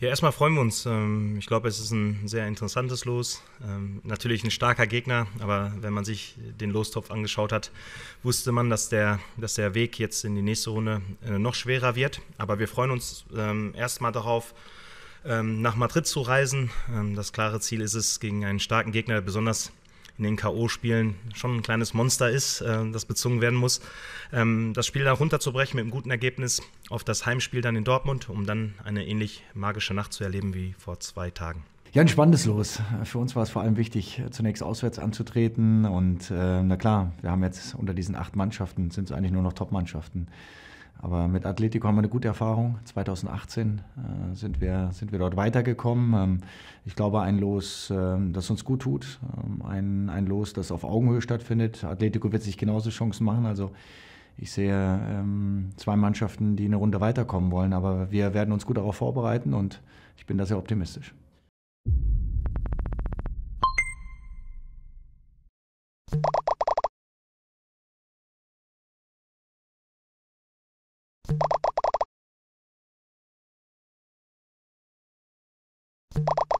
Ja, erstmal freuen wir uns. Ich glaube, es ist ein sehr interessantes Los. Natürlich ein starker Gegner, aber wenn man sich den Lostopf angeschaut hat, wusste man, dass der Weg jetzt in die nächste Runde noch schwerer wird. Aber wir freuen uns erstmal darauf, nach Madrid zu reisen. Das klare Ziel ist es, gegen einen starken Gegner, der besonders in den K.O.-Spielen schon ein kleines Monster ist, das bezwungen werden muss. Das Spiel da runterzubrechen mit einem guten Ergebnis auf das Heimspiel dann in Dortmund, um dann eine ähnlich magische Nacht zu erleben wie vor 2 Tagen. Ja, ein spannendes Los. Für uns war es vor allem wichtig, zunächst auswärts anzutreten. Und na klar, wir haben jetzt unter diesen 8 Mannschaften, sind es eigentlich nur noch Top-Mannschaften. Aber mit Atlético haben wir eine gute Erfahrung. 2018 sind wir dort weitergekommen. Ich glaube, ein Los, das uns gut tut. Ein Los, das auf Augenhöhe stattfindet. Atlético wird sich genauso Chancen machen. Also ich sehe 2 Mannschaften, die eine Runde weiterkommen wollen. Aber wir werden uns gut darauf vorbereiten und ich bin da sehr optimistisch. You